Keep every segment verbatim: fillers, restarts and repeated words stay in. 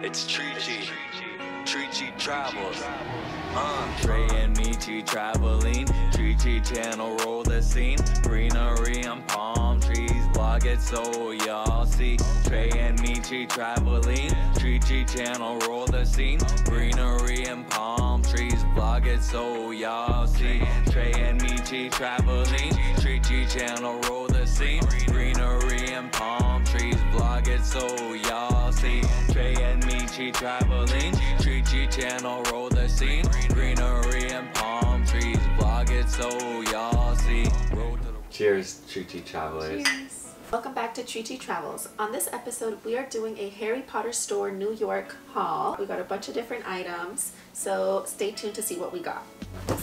It's Trichi. Trichi Travels. Uh, Trey and Michi traveling. Trichi channel roll the scene. Greenery and palm trees. Vlog it so y'all see. Trey and Michi traveling. Trichi channel roll the scene. Greenery and palm trees. Vlog it so y'all see. Trey and Michi traveling. Trichi channel roll the scene. Greenery and palm trees. Vlog it so y'all see. Trey and Michi traveling. Trichi channel roll the scene. Greenery and palm trees. Vlog it so y'all see. Cheers, Trichi Travelers. Cheers. Welcome back to Trichi Travels. On this episode, we are doing a Harry Potter Store New York haul. We got a bunch of different items, so stay tuned to see what we got.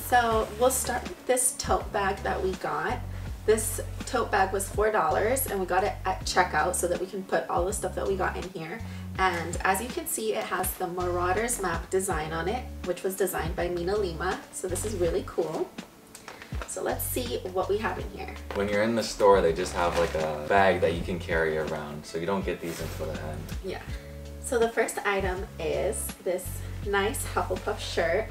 So we'll start with this tote bag that we got. This tote bag was four dollars and we got it at checkout so that we can put all the stuff that we got in here. And as you can see, it has the Marauder's Map design on it, which was designed by Mina Lima. So this is really cool. So let's see what we have in here. When you're in the store, they just have like a bag that you can carry around. So you don't get these until the end. Yeah. So the first item is this nice Hufflepuff shirt.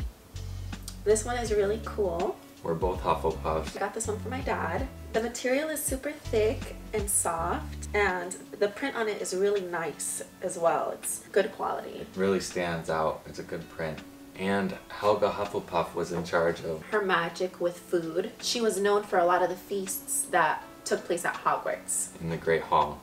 This one is really cool. We're both Hufflepuffs. I got this one for my dad. The material is super thick and soft, and the print on it is really nice as well. It's good quality. It really stands out. It's a good print. And Helga Hufflepuff was in charge of her magic with food. She was known for a lot of the feasts that took place at Hogwarts. In the Great Hall.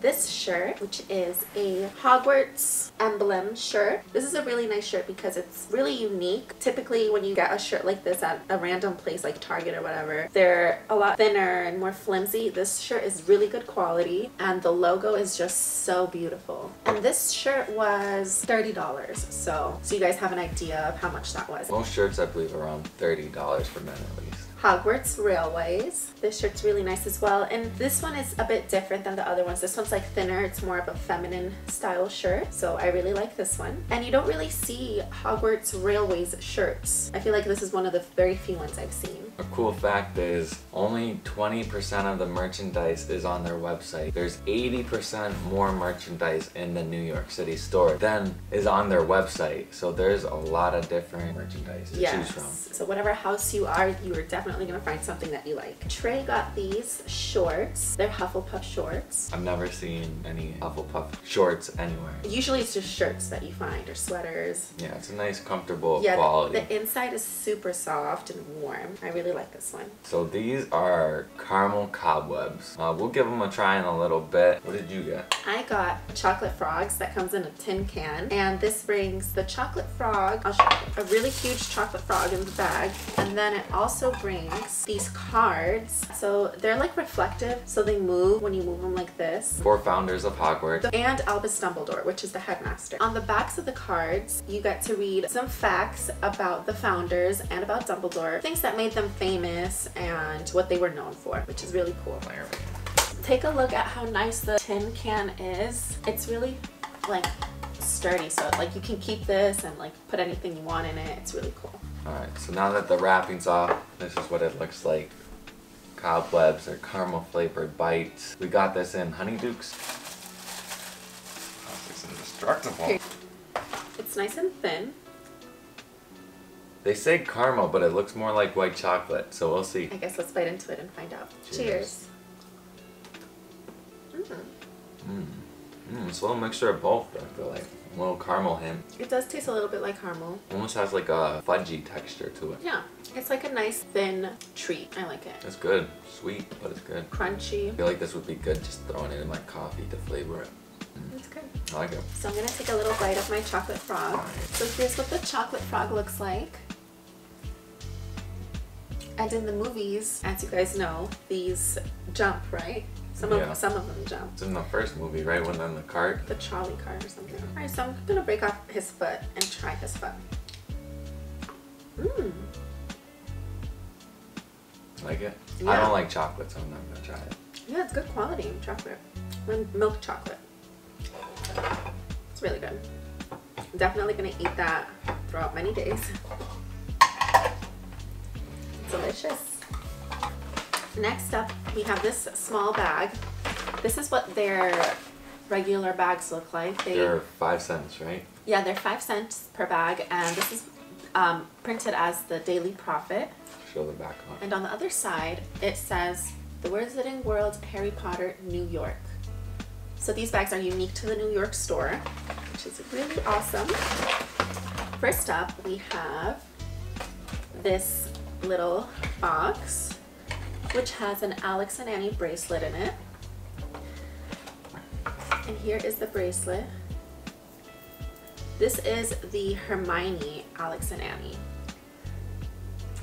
This shirt, which is a Hogwarts emblem shirt. This is a really nice shirt because it's really unique. Typically when you get a shirt like this at a random place like Target or whatever, they're a lot thinner and more flimsy. This shirt is really good quality and the logo is just so beautiful. And this shirt was thirty dollars, so, so you guys have an idea of how much that was. Most shirts I believe are around thirty dollars for men at least. Hogwarts Railways. This shirt's really nice as well, and this one is a bit different than the other ones. This one's like thinner, it's more of a feminine style shirt, so I really like this one. And you don't really see Hogwarts Railways shirts. I feel like this is one of the very few ones I've seen. A cool fact is only twenty percent of the merchandise is on their website. There's eighty percent more merchandise in the New York City store than is on their website, so there's a lot of different merchandise to yes. choose from. So whatever house you are, you are definitely gonna find something that you like. Trey got these shorts. They're Hufflepuff shorts. I've never seen any Hufflepuff shorts anywhere. Usually it's just shirts that you find or sweaters. Yeah, it's a nice comfortable yeah, quality. The, the inside is super soft and warm. I really like this one. So these are caramel cobwebs. Uh, we'll give them a try in a little bit. What did you get? I got chocolate frogs that comes in a tin can, and this brings the chocolate frog, a really huge chocolate frog in the bag, and then it also brings these cards. So they're like reflective, so they move when you move them like this. Four founders of Hogwarts. And Albus Dumbledore, which is the headmaster. On the backs of the cards, you get to read some facts about the founders and about Dumbledore, things that made them famous and what they were known for, which is really cool. Take a look at how nice the tin can is. It's really like sturdy, so like you can keep this and like put anything you want in it. It's really cool. Alright, so now that the wrapping's off, this is what it looks like. Cobwebs or caramel flavored bites. We got this in Honeydukes. Oh, it's indestructible. Here. It's nice and thin. They say caramel, but it looks more like white chocolate, so we'll see. I guess let's bite into it and find out. Cheers. Cheers. Mm-hmm. Mm. Mm, it's a little mixture of both, I feel like. A little caramel hint. It does taste a little bit like caramel. Almost has like a fudgy texture to it. Yeah. It's like a nice thin treat. I like it. It's good. Sweet, but it's good. Crunchy. I feel like this would be good just throwing it in my coffee to flavor it. Mm. It's good. I like it. So I'm going to take a little bite of my chocolate frog. Right. So here's what the chocolate frog looks like. And in the movies, as you guys know, these jump, right? Some of, yeah. some of them jump. It's in the first movie, right? When on the cart? The trolley cart or something. Yeah. Alright, so I'm going to break off his foot and try his foot. Mmm. Like it? Yeah. I don't like chocolate, so I'm not going to try it. Yeah, it's good quality chocolate. Milk chocolate. It's really good. I'm definitely going to eat that throughout many days. It's delicious. Next up, we have this small bag. This is what their regular bags look like. They, they're five cents, right? Yeah, they're five cents per bag, and this is um, printed as the Daily Profit. Show the back on. And on the other side, it says The Wizarding World, Harry Potter, New York. So these bags are unique to the New York store, which is really awesome. First up, we have this little box, which has an Alex and Ani bracelet in it. And here is the bracelet. This is the Hermione Alex and Ani.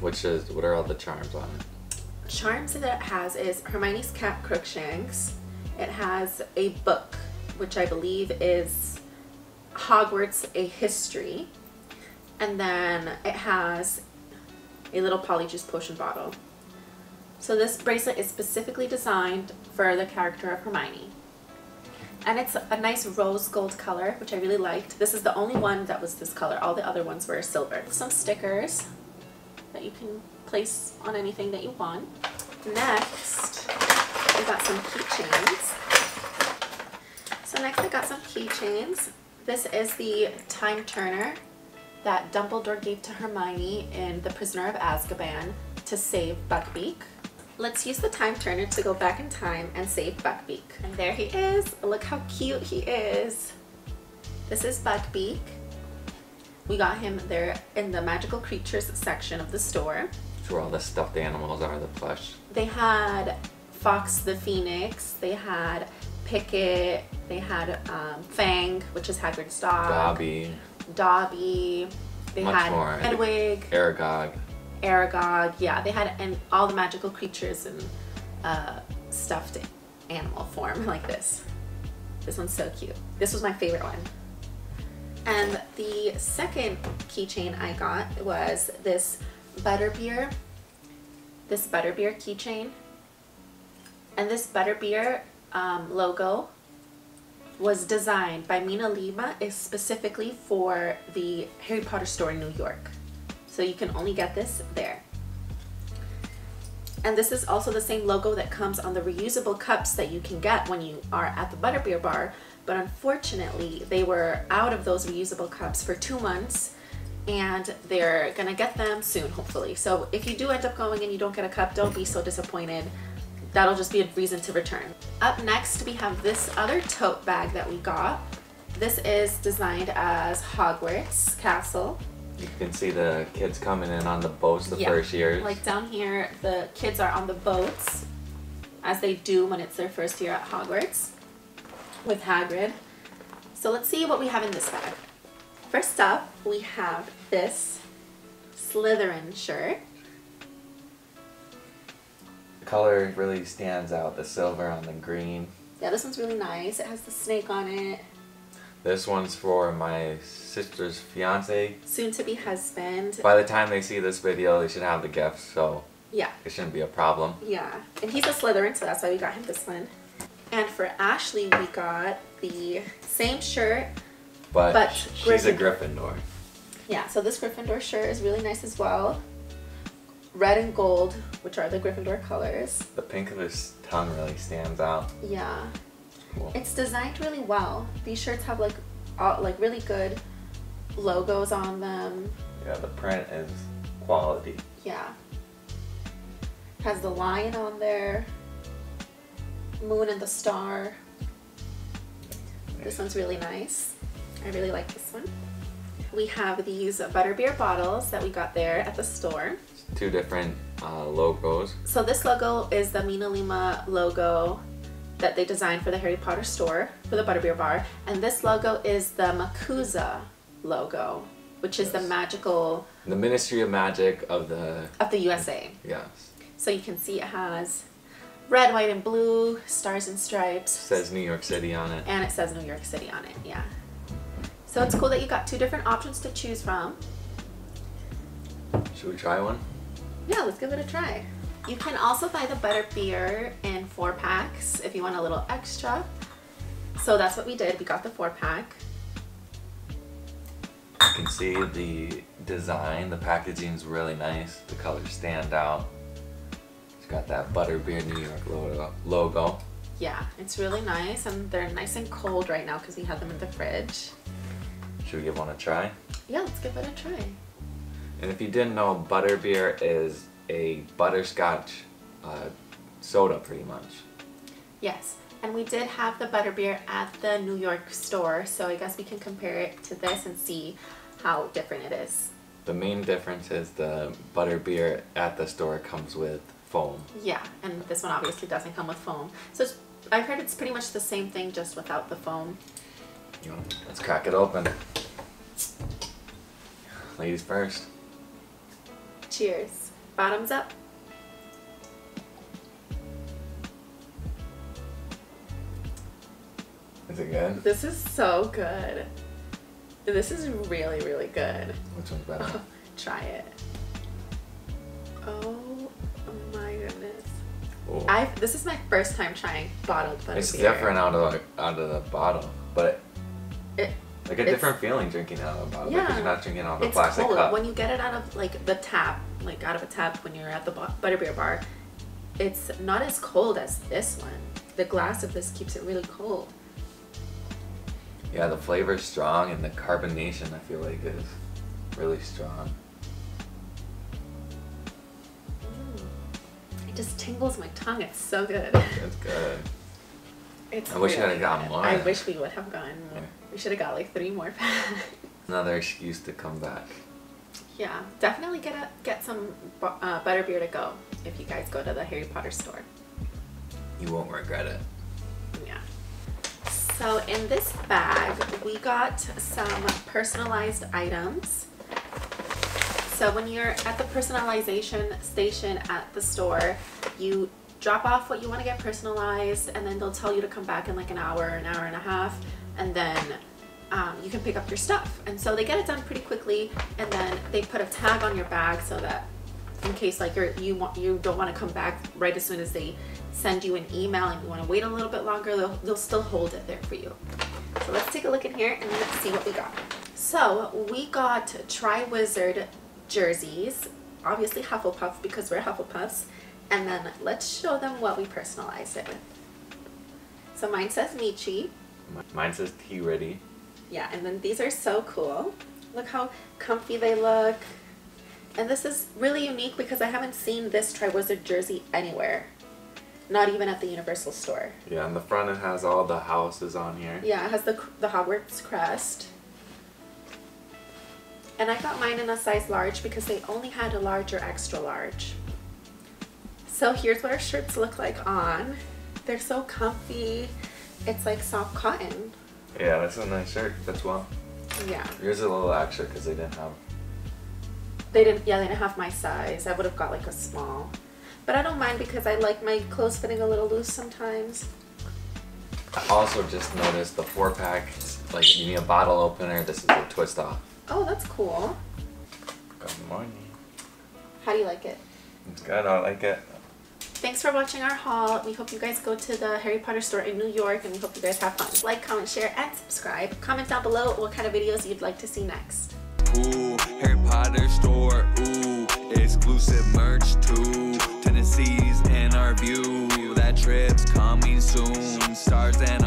Which is, what are all the charms on it? Charms that it has is Hermione's cat Crookshanks. It has a book, which I believe is Hogwarts: A History. And then it has a little polyjuice potion bottle. So this bracelet is specifically designed for the character of Hermione. And it's a nice rose gold color, which I really liked. This is the only one that was this color. All the other ones were silver. Some stickers that you can place on anything that you want. Next, we got some keychains. So next I got some keychains. This is the Time Turner that Dumbledore gave to Hermione in The Prisoner of Azkaban to save Buckbeak. Let's use the Time Turner to go back in time and save Buckbeak. And there he is. Look how cute he is. This is Buckbeak. We got him there in the magical creatures section of the store. That's where all the stuffed animals are, the plush. They had Fox the Phoenix. They had Pickett. They had um, Fang, which is Hagrid's dog. Dobby. Dobby. They Much had more. Hedwig. Aragog. Aragog, yeah, they had and all the magical creatures in uh, stuffed animal form like this. This one's so cute. This was my favorite one. And the second keychain I got was this Butterbeer, this Butterbeer keychain. And this Butterbeer um, logo was designed by Mina Lima is specifically for the Harry Potter store in New York. So you can only get this there. And this is also the same logo that comes on the reusable cups that you can get when you are at the Butterbeer bar, but unfortunately they were out of those reusable cups for two months and they're gonna get them soon, hopefully. So if you do end up going and you don't get a cup, don't be so disappointed. That'll just be a reason to return. Up next, we have this other tote bag that we got. This is designed as Hogwarts Castle. You can see the kids coming in on the boats the yeah. first years. Like down here, the kids are on the boats, as they do when it's their first year at Hogwarts, with Hagrid. So let's see what we have in this bag. First up, we have this Slytherin shirt. The color really stands out, the silver on the green. Yeah, this one's really nice. It has the snake on it. This one's for my sister's fiance. Soon to be husband. By the time they see this video, they should have the gifts, so yeah, it shouldn't be a problem. Yeah, and he's a Slytherin, so that's why we got him this one. And for Ashley, we got the same shirt, but, but she's Gryffindor. a Gryffindor. Yeah, so this Gryffindor shirt is really nice as well. Red and gold, which are the Gryffindor colors. The pink of his tongue really stands out. Yeah. Cool. It's designed really well. These shirts have like all, like really good logos on them. Yeah, the print is quality. Yeah. It has the lion on there. Moon and the star. Nice. This one's really nice. I really like this one. We have these Butterbeer bottles that we got there at the store. It's two different uh, logos. So this logo is the Mina Lima logo that they designed for the Harry Potter store, for the Butterbeer bar. And this logo is the MACUSA logo, which is yes. the magical... The Ministry of Magic of the... Of the U S A. Yes. So you can see it has red, white, and blue, stars and stripes. It says New York City on it. And it says New York City on it, yeah. So it's cool that you got two different options to choose from. Should we try one? Yeah, let's give it a try. You can also buy the Butterbeer in four packs if you want a little extra. So that's what we did. We got the four pack. You can see the design. The packaging is really nice. The colors stand out. It's got that Butterbeer New York logo. Yeah, it's really nice, and they're nice and cold right now because we had them in the fridge. Should we give one a try? Yeah, let's give it a try. And if you didn't know, Butterbeer is a butterscotch uh, soda, pretty much. Yes, and we did have the Butterbeer at the New York store, so I guess we can compare it to this and see how different it is. The main difference is the Butterbeer at the store comes with foam. Yeah, and this one obviously doesn't come with foam. So it's, I heard it's pretty much the same thing, just without the foam. You want to, let's crack it open. Ladies first. Cheers. Bottoms up. Is it good? This is so good. This is really, really good. Which one's better? Oh, try it. Oh my goodness. Ooh. I've, this is my first time trying bottled Butterbeer. It's different out of, out of the bottle, but it, it, like a different feeling drinking out of the bottle, yeah, because you're not drinking out of a plastic cold. Cup. When you get it out of like the tap, like out of a tap when you're at the Butterbeer bar, it's not as cold as this one. The glass of this keeps it really cold. Yeah, the flavor's strong and the carbonation, I feel like, is really strong. Mm. It just tingles my tongue. It's so good. It's good. It's I wish really I had gotten more. I wish we would have gotten more. Yeah. We should have got like three more packs. Another excuse to come back. Yeah, definitely get a, get some uh, Butterbeer to go if you guys go to the Harry Potter store. You won't regret it. So in this bag, we got some personalized items. So when you're at the personalization station at the store, you drop off what you want to get personalized, and then they'll tell you to come back in like an hour, an hour and a half, and then um, you can pick up your stuff. And so they get it done pretty quickly, and then they put a tag on your bag so that in case like you're, you want, you don't want to come back right as soon as they send you an email and you want to wait a little bit longer, they'll, they'll still hold it there for you. So let's take a look in here and let's see what we got. So we got Tri-Wizard jerseys, obviously Hufflepuff because we're Hufflepuffs, and then let's show them what we personalized it with. So mine says Michi. Mine says T-Ready. Yeah, and then these are so cool. Look how comfy they look. And this is really unique because I haven't seen this Tri-Wizard jersey anywhere. Not even at the Universal store. Yeah, on the front it has all the houses on here. Yeah, it has the, the Hogwarts crest. And I got mine in a size large because they only had a large or extra large. So here's what our shirts look like on. They're so comfy. It's like soft cotton. Yeah, that's a nice shirt. That's well. Yeah. Yours is a little extra because they didn't have... They didn't, yeah, they didn't have my size. I would have got like a small. But I don't mind because I like my clothes fitting a little loose sometimes. I also just noticed the four pack, like you need a bottle opener. This is a twist off. Oh, that's cool. Good morning. How do you like it? It's good, I like it. Thanks for watching our haul. We hope you guys go to the Harry Potter store in New York, and we hope you guys have fun. Like, comment, share, and subscribe. Comment down below what kind of videos you'd like to see next. Ooh, Harry Potter store, ooh, exclusive merch too, Tennessee's in our view, that trip's coming soon, stars and